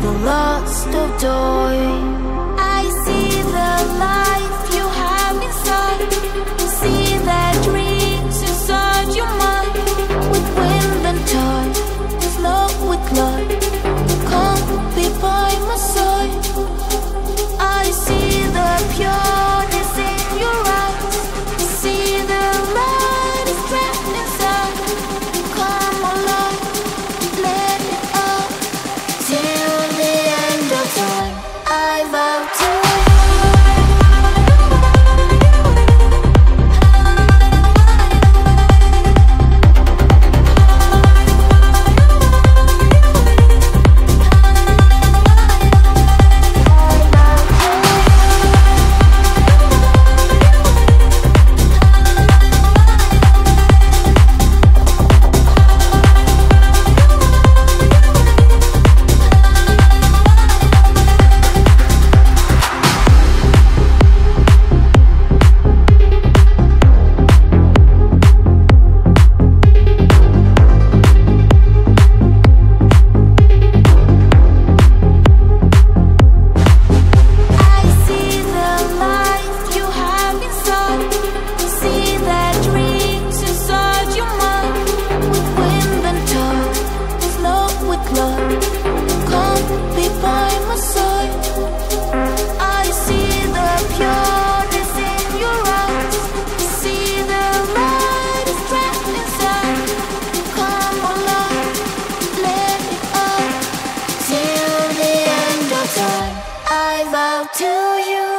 the lust of joy. I see the life you have inside. I see the dreams inside your mind. With wind and tide, with love, with light, you come be by my side. I see the pureness in your eyes. I see the light is trapped inside. You come alive, let it out till the end of time. I vow to. I vow to you.